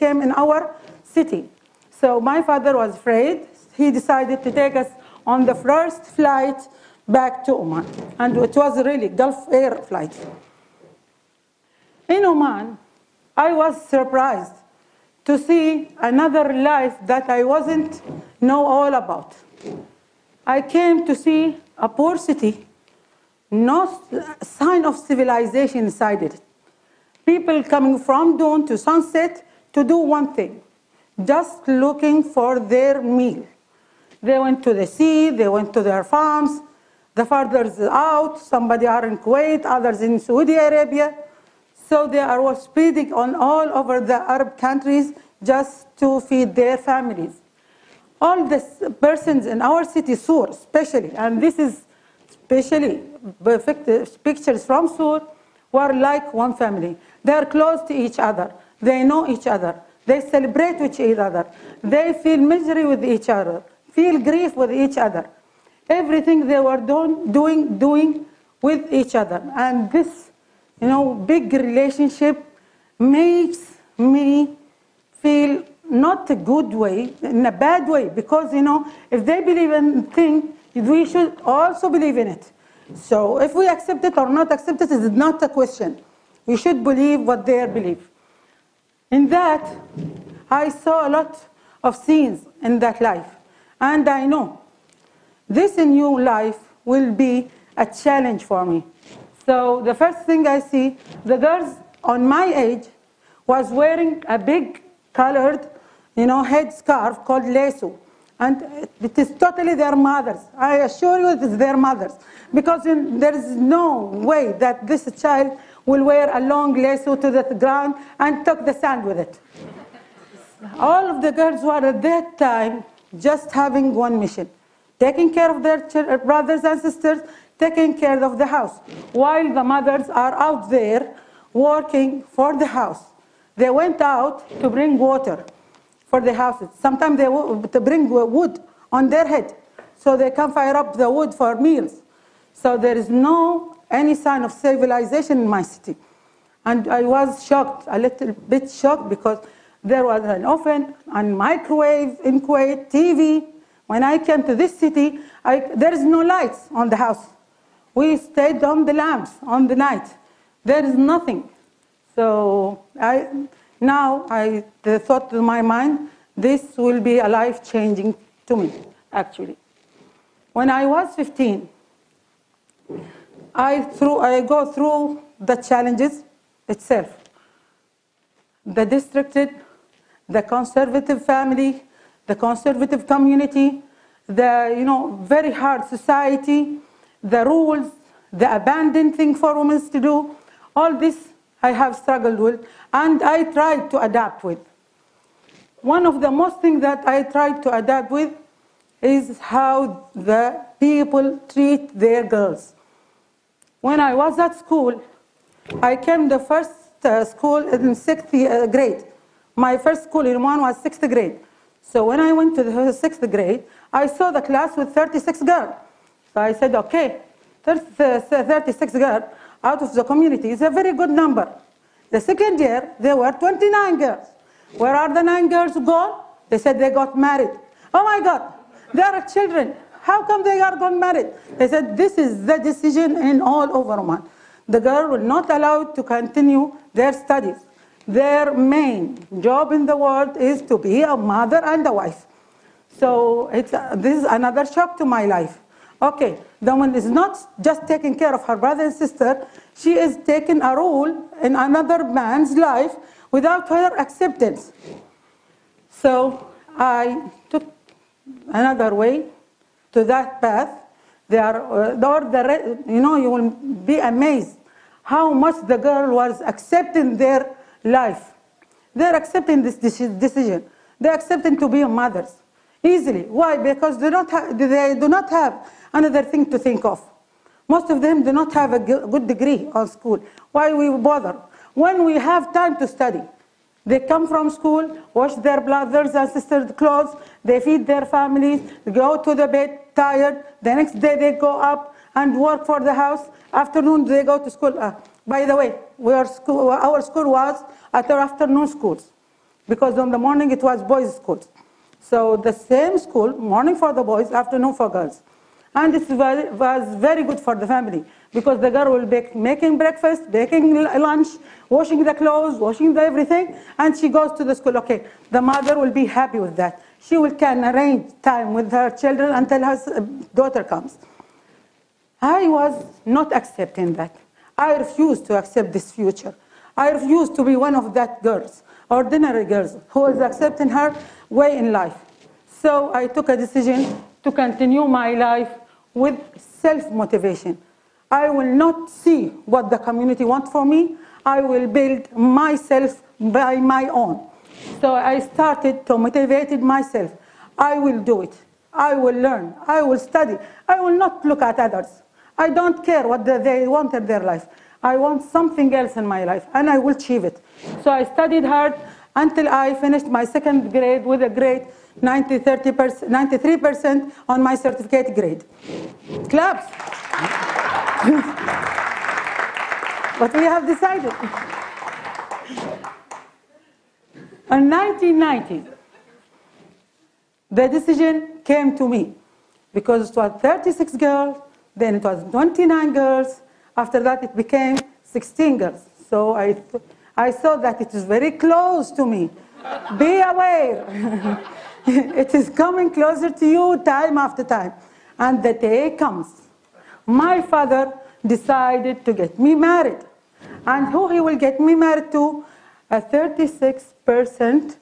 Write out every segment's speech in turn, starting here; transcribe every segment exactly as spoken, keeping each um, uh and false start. came in our city. So my father was afraid. He decided to take us on the first flight back to Oman. And it was really Gulf Air flight. In Oman, I was surprised to see another life that I wasn't know all about. I came to see a poor city, no sign of civilization inside it. People coming from dawn to sunset to do one thing, just looking for their meal. They went to the sea, they went to their farms, the farther's out, somebody are in Kuwait, others in Saudi Arabia. So they are speeding on all over the Arab countries just to feed their families. All the persons in our city, Sur, especially, and this is especially perfect pictures from Sur, were like one family. They are close to each other. They know each other. They celebrate with each other. They feel misery with each other, feel grief with each other. Everything they were doing, doing, doing with each other. And this, you know, big relationship makes me feel not a good way, in a bad way, because, you know, if they believe in thing, we should also believe in it. So if we accept it or not accept it is not a question. We should believe what they believe. In that, I saw a lot of scenes in that life. And I know this new life will be a challenge for me. So the first thing I see, the girls on my age was wearing a big colored, you know, headscarf called Lesu. And it is totally their mothers. I assure you it is their mothers. Because in, there is no way that this child will wear a long lesu to the ground and tuck the sand with it. All of the girls were at that time just having one mission. Taking care of their brothers and sisters, taking care of the house. While the mothers are out there working for the house. They went out to bring water for the houses. Sometimes they would bring wood on their head, so they can fire up the wood for meals. So there is no any sign of civilization in my city. And I was shocked, a little bit shocked, because there was an oven and microwave in Kuwait, T V. When I came to this city, I, there is no lights on the house. We stayed on the lamps on the night. There is nothing. So I, now I thought in my mind, this will be a life-changing to me, actually. When I was fifteen, I, threw, I go through the challenges itself. The districted, the conservative family, the conservative community, the, you know, very hard society, the rules, the abandoned thing for women to do, all this I have struggled with, and I tried to adapt with. One of the most things that I tried to adapt with is how the people treat their girls. When I was at school, I came to the first uh, school in sixth uh, grade. My first school in Oman was sixth grade. So when I went to the sixth grade, I saw the class with thirty-six girls. So I said, okay, thirty, uh, thirty-six girls out of the community is a very good number. The second year, there were twenty-nine girls. Where are the nine girls gone? They said they got married. Oh my God, they are children. How come they are gone married? They said this is the decision in all over Oman. The girl will not allowed to continue their studies. Their main job in the world is to be a mother and a wife. So it's, uh, this is another shock to my life. Okay, the woman is not just taking care of her brother and sister, she is taking a role in another man's life without her acceptance. So I took another way to that path. They are, or the, you know, you will be amazed how much the girl was accepting their life. They're accepting this decision. They're accepting to be mothers. Easily. Why? Because they, don't have, they do not have another thing to think of. Most of them do not have a good degree or school. Why we bother? When we have time to study, they come from school, wash their brothers and sisters' clothes, they feed their families, go to the bed tired, the next day they go up and work for the house, afternoon they go to school. Uh, by the way, we are school, our school was at our afternoon schools. because in the morning it was boys' school. So the same school, morning for the boys, afternoon for girls. And it was very good for the family because the girl will be making breakfast, baking lunch, washing the clothes, washing the everything, and she goes to the school. Okay, the mother will be happy with that. She will can arrange time with her children until her daughter comes. I was not accepting that. I refused to accept this future. I refused to be one of that girls, ordinary girls, who is accepting her way in life. So I took a decision to continue my life with self-motivation. I will not see what the community wants for me. I will build myself by my own. So I started to motivate myself. I will do it. I will learn. I will study. I will not look at others. I don't care what they want in their life. I want something else in my life, and I will achieve it. So I studied hard until I finished my second grade with a grade ninety, thirty percent, ninety-three percent on my certificate grade. Claps. But we have decided. In nineteen ninety, the decision came to me because it was thirty-six girls, then it was twenty-nine girls. After that, it became sixteen girls. So I, I saw that it is very close to me. Be aware. It is coming closer to you time after time. And the day comes. My father decided to get me married. And who he will get me married to? A thirty-six percent,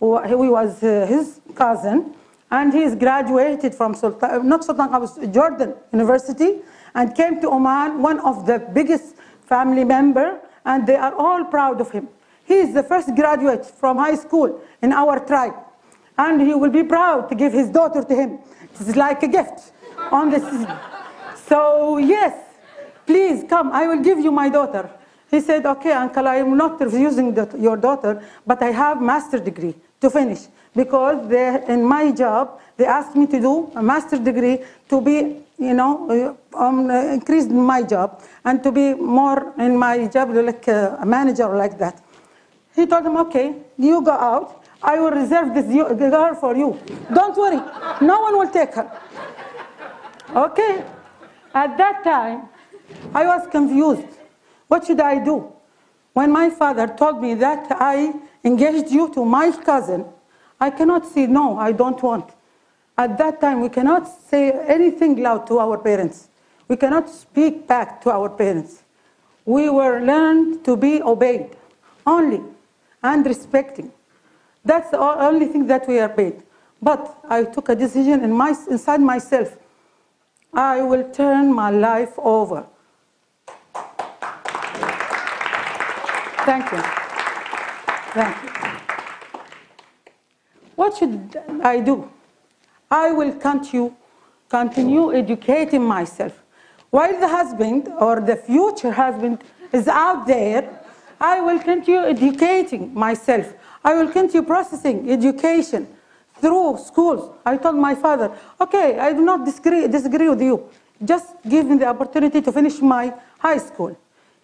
who was his cousin. And he is graduated from Sultan, not Sultan Qaboos, Jordan University, and came to Oman, one of the biggest family member, and they are all proud of him. He is the first graduate from high school in our tribe, and he will be proud to give his daughter to him. It's like a gift on this. So yes, please come, I will give you my daughter. He said, okay, uncle, I am not refusing your daughter, but I have master's degree to finish. Because they, in my job, they asked me to do a master's degree to be, you know, um, increase my job and to be more in my job like a manager like that. He told him, okay, you go out. I will reserve this girl for you. Don't worry. No one will take her. Okay. At that time, I was confused. What should I do? When my father told me that I engaged you to my cousin, I cannot say, no, I don't want. At that time, we cannot say anything loud to our parents. We cannot speak back to our parents. We were learned to be obeyed only and respecting. That's the only thing that we are paid. But I took a decision in my, inside myself. I will turn my life over. Thank you. Thank you. What should I do? I will continue, continue educating myself. While the husband or the future husband is out there, I will continue educating myself. I will continue processing education through schools. I told my father, okay, I do not disagree, disagree with you. Just give me the opportunity to finish my high school.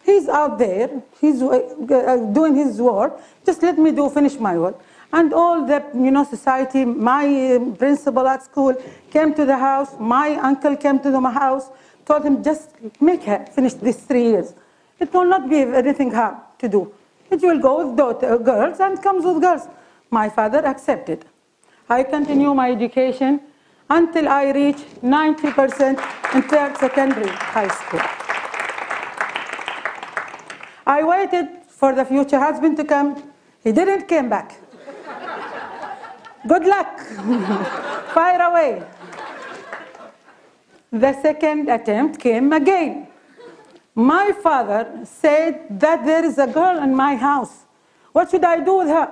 He's out there, he's doing his work. Just let me do finish my work. And all the, you know, society, my principal at school came to the house, my uncle came to my house, told him, just make her finish these three years. It will not be anything hard to do. It will go with daughter, girls and comes with girls. My father accepted. I continue my education until I reach ninety percent in third secondary high school. I waited for the future husband to come. He didn't come back. Good luck. Fire away. The second attempt came again. My father said that there is a girl in my house. What should I do with her?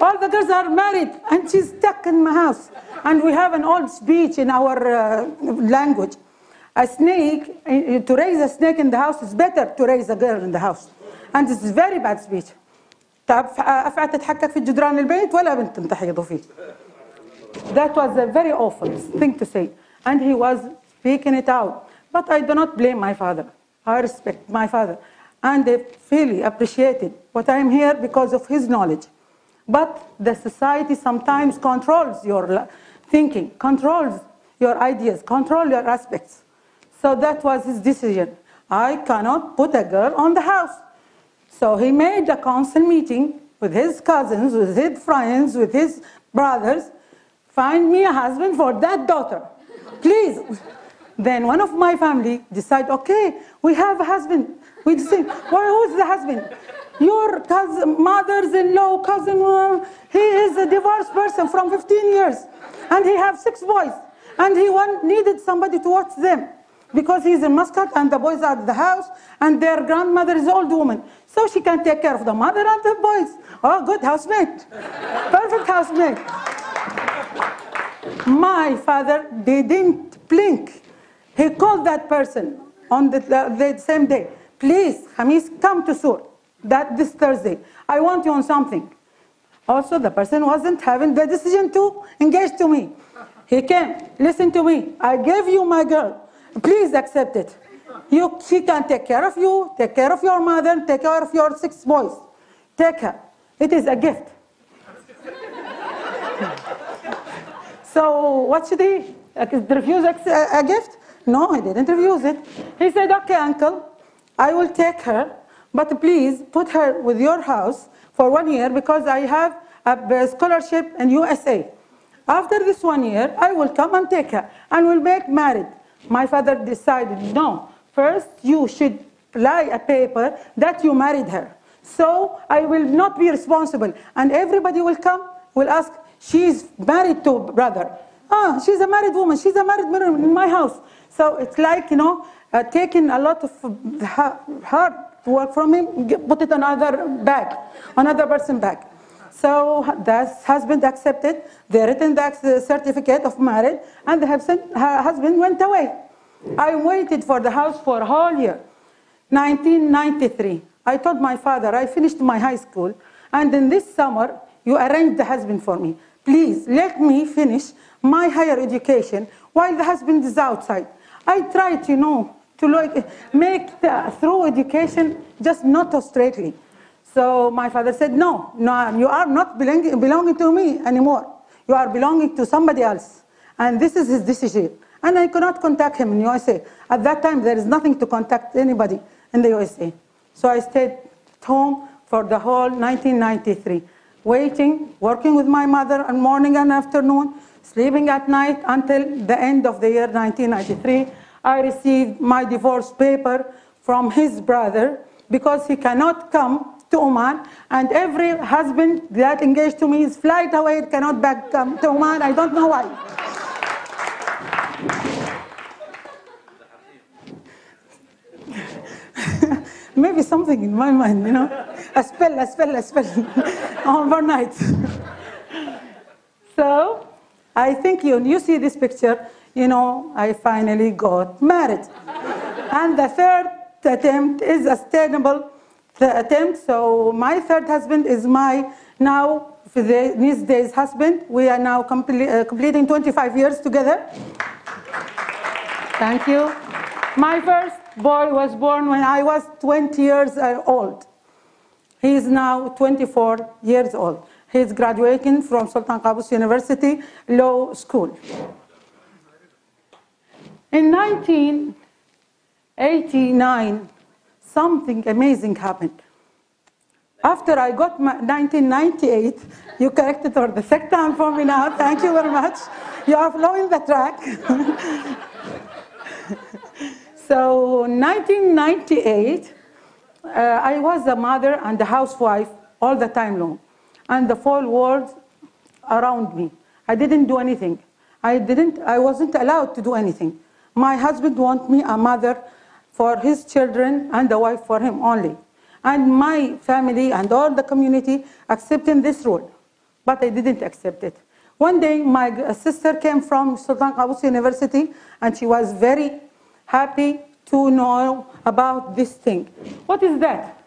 All the girls are married and she's stuck in my house. And we have an old speech in our uh, language. A snake, to raise a snake in the house is better to raise a girl in the house. And this is very bad speech. That was a very awful thing to say. And he was speaking it out. But I do not blame my father. I respect my father. And I really appreciated what I am here because of his knowledge. But the society sometimes controls your thinking, controls your ideas, controls your aspects. So that was his decision. I cannot put a girl on the house. So he made a council meeting with his cousins, with his friends, with his brothers. Find me a husband for that daughter, please. Then one of my family decided, okay, we have a husband. We decide, well, who's the husband? Your cousin, mother's-in-law, cousin, uh, he is a divorced person from fifteen years, and he have six boys, and he one, needed somebody to watch them, because he's in Muscat, and the boys are at the house, and their grandmother is an old woman, so she can take care of the mother and the boys. Oh, good housemate, perfect housemate. My father didn't blink. He called that person on the, the, the same day. Please, Hamis, come to Sur. That this Thursday, I want you on something. Also, the person wasn't having the decision to engage to me. He came, listen to me, I gave you my girl, please accept it. You, she can take care of you, take care of your mother, take care of your six boys. Take her, it is a gift. So what should he, refuse a gift? No, he didn't refuse it. He said, okay, uncle, I will take her, but please put her with your house for one year because I have a scholarship in U S A. After this one year, I will come and take her and we'll make married. My father decided, no, first you should lie a paper that you married her. So I will not be responsible. And everybody will come, will ask, she's married to brother. Ah, she's a married woman, she's a married woman in my house. So it's like, you know, uh, taking a lot of hard work from him, put it on another bag, another person's bag. So the husband accepted, they written the certificate of marriage, and the husband went away. I waited for the house for a whole year. nineteen ninety-three, I told my father, I finished my high school, and in this summer, you arranged the husband for me. Please, let me finish my higher education while the husband is outside. I tried, you know, to like make the, through education, just not straightly. So my father said, no, no, you are not belonging, belonging to me anymore. You are belonging to somebody else. And this is his decision. And I could not contact him in the U S A. At that time, there is nothing to contact anybody in the U S A. So I stayed at home for the whole nineteen ninety-three, waiting, working with my mother on morning and afternoon, sleeping at night until the end of the year nineteen ninety-three. I received my divorce paper from his brother because he cannot come to Oman, and every husband that engaged to me is flight away, cannot back come to Oman. I don't know why. Maybe something in my mind, you know, a spell, a spell, a spell, overnight. So I think you, you see this picture. You know, I finally got married. And the third attempt is a sustainable attempt. So my third husband is my now, these days, husband. We are now complete, uh, completing twenty-five years together. Thank you. My first boy was born when I was twenty years old. He is now twenty-four years old. He is graduating from Sultan Qaboos University Law School. In nineteen eighty-nine, something amazing happened. After I got my nineteen ninety-eight, you corrected for the second time for me now. Thank you very much. You are following the track. So in nineteen ninety-eight, uh, I was a mother and a housewife all the time long. And the whole world around me. I didn't do anything. I didn't, I wasn't allowed to do anything. My husband wants me a mother for his children and a wife for him only. And my family and all the community accepting this rule. But I didn't accept it. One day, my sister came from Sultan Qaboos University, and she was very happy to know about this thing. What is that?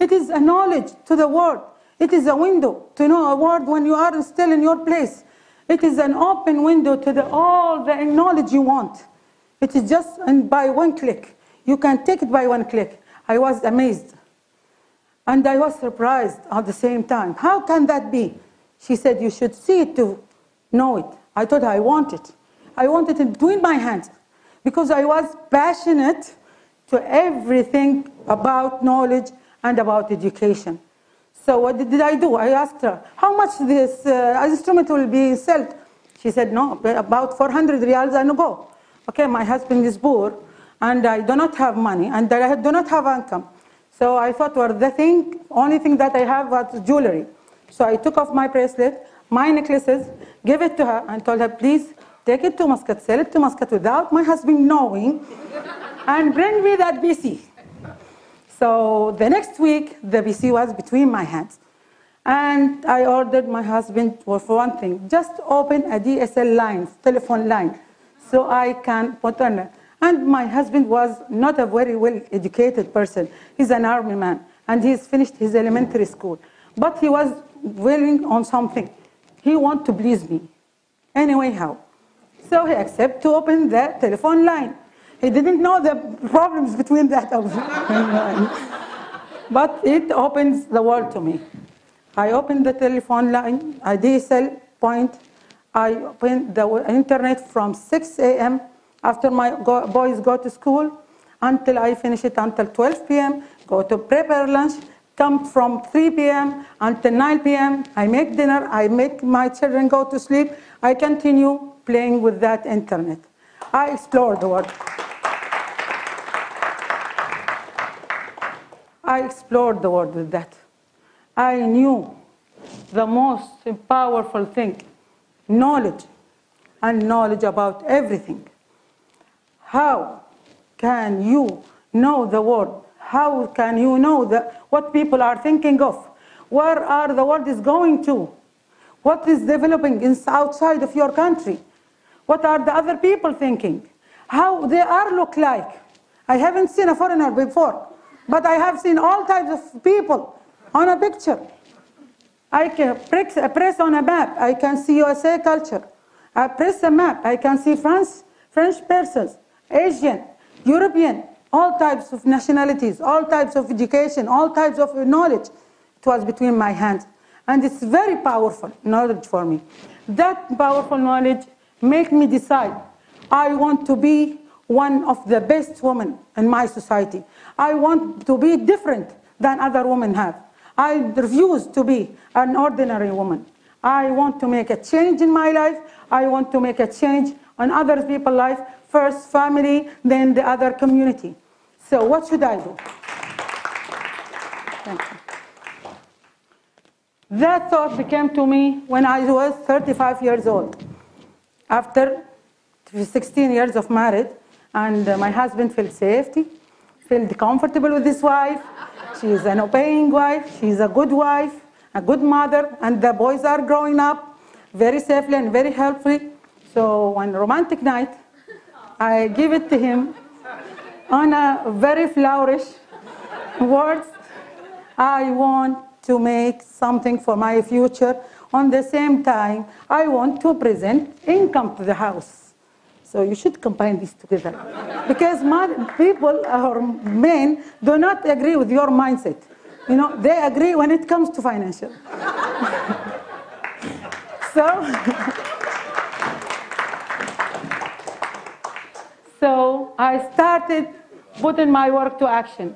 It is a knowledge to the world. It is a window to know a world when you are still in your place. It is an open window to the, all the knowledge you want. It is just and by one click. You can take it by one click. I was amazed. And I was surprised at the same time. How can that be? She said, you should see it to know it. I thought I want it. I wanted it between my hands because I was passionate to everything about knowledge and about education. So what did I do? I asked her, how much this uh, instrument will be sold? She said, no, about four hundred riyals and go. Okay, my husband is poor and I do not have money and I do not have income. So I thought, well, the thing, only thing that I have was jewelry. So I took off my bracelet, my necklaces, gave it to her and told her, please take it to Muscat, sell it to Muscat without my husband knowing and bring me that B C. So the next week, the B C was between my hands. And I ordered my husband for one thing, just open a D S L line, telephone line, so I can put on it. And my husband was not a very well-educated person. He's an army man, and he's finished his elementary school. But he was willing on something. He wanted to please me, anyhow. So he accepted to open the telephone line. He didn't know the problems between that of but it opens the world to me. I opened the telephone line, a D S L point. I opened the internet from six A M after my go boys go to school until I finish it until twelve P M Go to prepare lunch, come from three P M until nine P M I make dinner, I make my children go to sleep. I continue playing with that internet. I explore the world. I explored the world with that. I knew the most powerful thing, knowledge, and knowledge about everything. How can you know the world? How can you know the, what people are thinking of? Where are the world is going to? What is developing in, outside of your country? What are the other people thinking? How they are look like? I haven't seen a foreigner before, but I have seen all types of people on a picture. I can press, press on a map, I can see U S A culture. I press a map, I can see France, French persons, Asian, European, all types of nationalities, all types of education, all types of knowledge. It was between my hands. And it's very powerful knowledge for me. That powerful knowledge made me decide, I want to be one of the best women in my society. I want to be different than other women have. I refuse to be an ordinary woman. I want to make a change in my life. I want to make a change on other people's life. First family, then the other community. So what should I do? Thank you. That thought became to me when I was thirty-five years old. After sixteen years of marriage, and my husband felt safety, felt comfortable with his wife. She is an obeying wife, she is a good wife, a good mother, and the boys are growing up very safely and very helpfully. So one romantic night, I give it to him on a very flourish words. I want to make something for my future. On the same time, I want to present income to the house. So you should combine these together. Because my people or men do not agree with your mindset. You know, they agree when it comes to financial. so, so I started putting my work to action.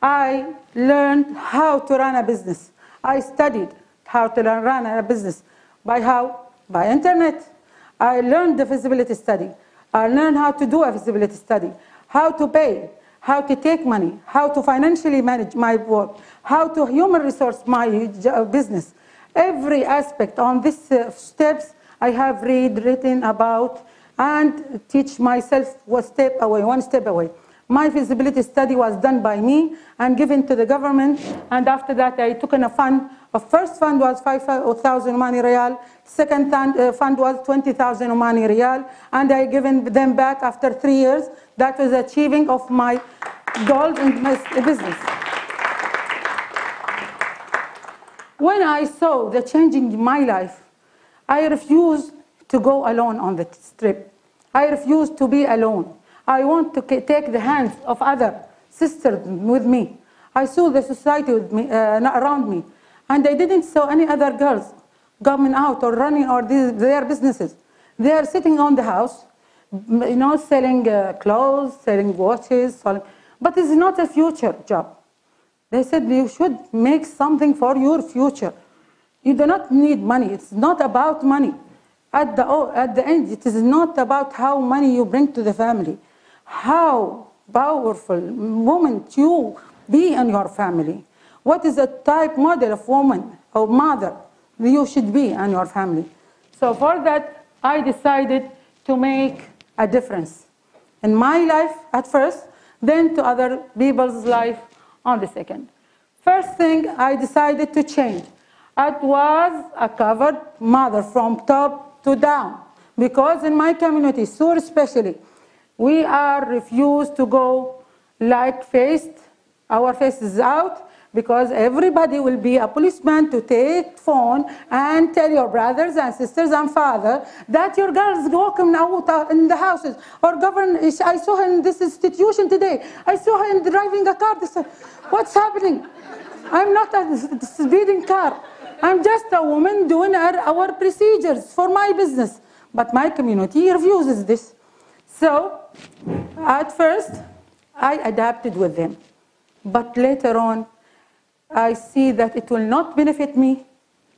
I learned how to run a business. I studied how to run a business. By how? By internet. I learned the feasibility study. I learned how to do a feasibility study, how to pay, how to take money, how to financially manage my work, how to human resource my business. Every aspect on these uh, steps I have read, written about, and teach myself one step away, one step away. My feasibility study was done by me and given to the government. And after that, I took in a fund. The first fund was five thousand Omani Riyal. Second fund was twenty thousand Omani Riyal. And I given them back after three years. That was achieving of my goals in my business. When I saw the changing in my life, I refused to go alone on the trip. I refused to be alone. I want to take the hands of other sisters with me. I saw the society with me, uh, around me, and I didn't saw any other girls coming out or running or these, their businesses. They are sitting on the house, you know, selling uh, clothes, selling watches, selling, but it's not a future job. They said you should make something for your future. You do not need money. It's not about money. At the, oh, at the end, it is not about how money you bring to the family. How powerful woman you be in your family. What is the type model of woman or mother you should be in your family. So for that, I decided to make a difference in my life at first, then to other people's life on the second. First thing, I decided to change. I was a covered mother from top to down, because in my community, Sur especially, we are refused to go like faced. Our face is out, because everybody will be a policeman to take phone and tell your brothers and sisters and father that your girls walking out in the houses or govern. I saw her in this institution today. I saw her in driving a car. This, what's happening? I'm not a speeding car. I'm just a woman doing our, our procedures for my business. But my community refuses this. So at first, I adapted with them. But later on, I see that it will not benefit me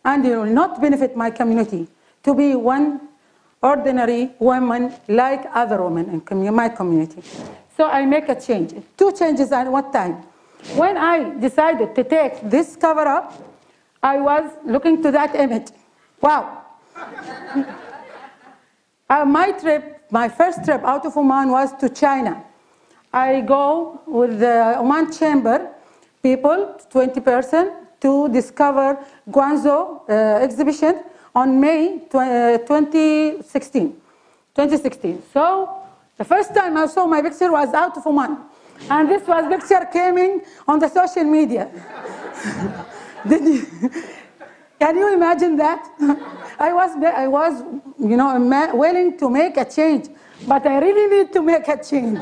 and it will not benefit my community to be one ordinary woman like other women in my community. So I make a change. Two changes at one time. When I decided to take this cover up, I was looking to that image. Wow. uh, my trip, my first trip out of Oman was to China. I go with the Oman Chamber people, twenty percent, to discover Guangzhou uh, exhibition on May twenty sixteen. So the first time I saw my picture was out of Oman. And this was picture came in on the social media. Did you, can you imagine that? I was, I was, you know, willing to make a change, but I really need to make a change.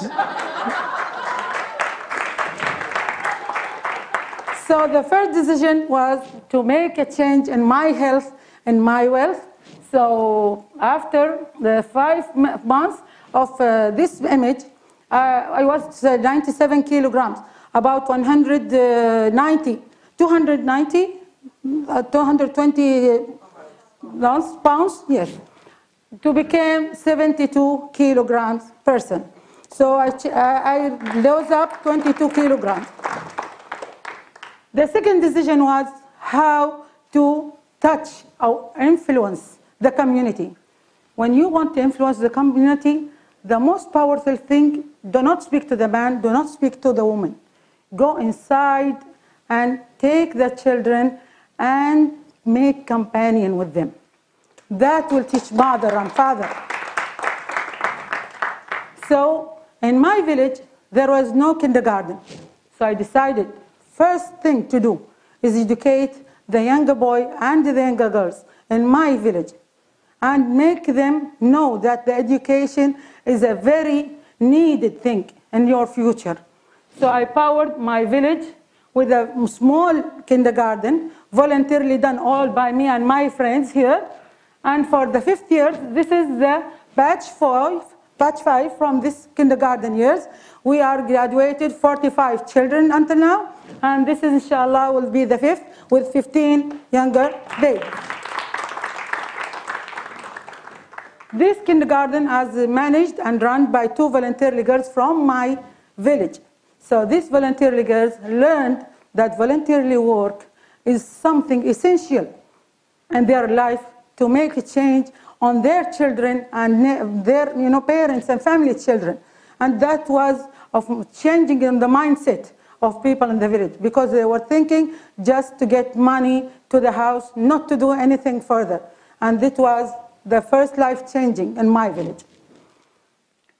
So the first decision was to make a change in my health and my wealth. So after the five months of uh, this image, uh, I was uh, ninety-seven kilograms, about one hundred ninety, two hundred ninety, two hundred twenty pounds, yes, to become seventy-two kilograms person. So I, I, I lost up twenty-two kilograms. The second decision was how to touch or influence the community. When you want to influence the community, the most powerful thing, do not speak to the man, do not speak to the woman. Go inside and take the children and make companion with them. That will teach mother and father. So in my village, there was no kindergarten. So I decided first thing to do is educate the younger boy and the younger girls in my village and make them know that the education is a very needed thing in your future. So I powered my village with a small kindergarten, voluntarily done all by me and my friends here. And for the fifth year, this is the batch five, batch five from this kindergarten years. We are graduated forty-five children until now. And this is, inshallah, will be the fifth with fifteen younger babies. This kindergarten is managed and run by two volunteer girls from my village. So these volunteer girls learned that volunteerly work is something essential in their life to make a change on their children and their you know, parents and family children. And that was of changing in the mindset of people in the village, because they were thinking just to get money to the house, not to do anything further. And it was the first life changing in my village.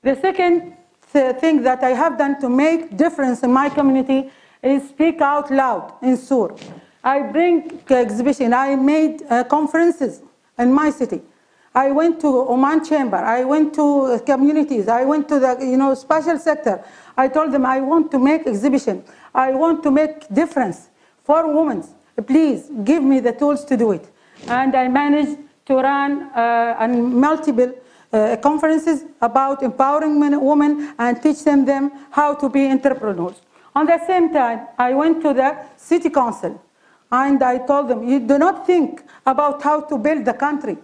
The second th thing that I have done to make difference in my community is speak out loud in Sur. I bring exhibition, I made uh, conferences in my city. I went to Oman Chamber, I went to communities, I went to the you know, special sector. I told them I want to make exhibition, I want to make difference for women. Please give me the tools to do it. And I managed to run uh, multiple uh, conferences about empowering men, women and teach them, them how to be entrepreneurs. At the same time, I went to the city council and I told them, you do not think about how to build the country.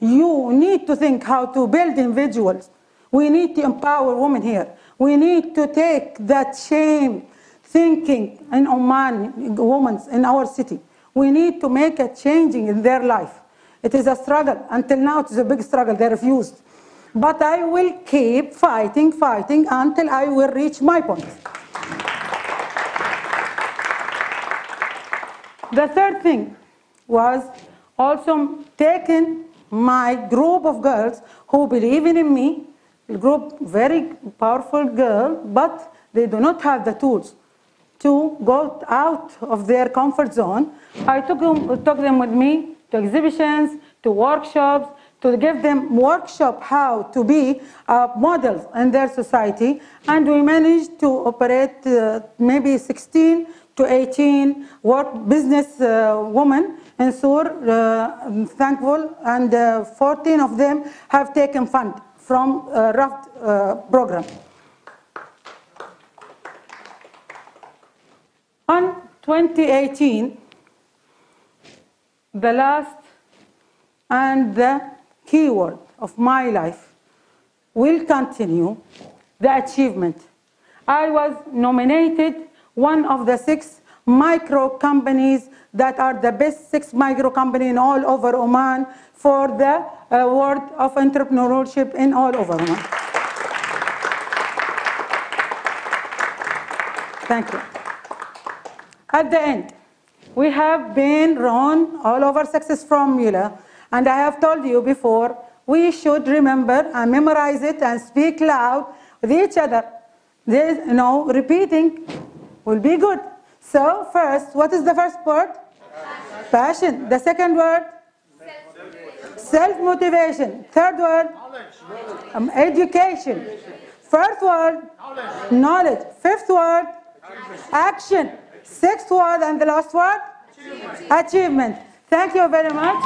You need to think how to build individuals. We need to empower women here. We need to take that shame thinking in Oman, women in our city. We need to make a change in their life. It is a struggle. Until now, it is a big struggle. They refused. But I will keep fighting, fighting until I will reach my point. The third thing was also taking my group of girls who believe in me, a group very powerful girl, but they do not have the tools to go out of their comfort zone. I took them, took them with me to exhibitions, to workshops, to give them workshop how to be uh, models in their society. And we managed to operate uh, maybe sixteen to eighteen work business uh, women in Sur, uh, I'm thankful, and uh, fourteen of them have taken fund from uh, RAFT uh, program. On twenty eighteen, the last and the key word of my life will continue the achievement. I was nominated one of the six micro companies that are the best six micro companies in all over Oman for the award of entrepreneurship in all over Oman. Thank you. At the end, we have been run all over success formula, and I have told you before, we should remember and memorize it and speak loud with each other. There is no repeating will be good. So first, what is the first word? Passion. Passion. The second word? Self-motivation. Third word? Knowledge. Um, education. Fourth word? Knowledge. Knowledge. Fifth word? Action. Sixth word and the last word? Achievement. Achievement. Thank you very much.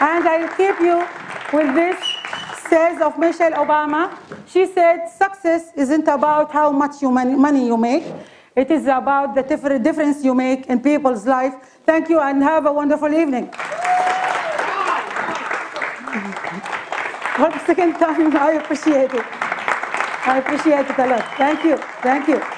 And I will keep you with this says of Michelle Obama. She said, success isn't about how much you money, money you make. It is about the difference you make in people's life. Thank you and have a wonderful evening. For the second time, I appreciate it. I appreciate it a lot. Thank you. Thank you.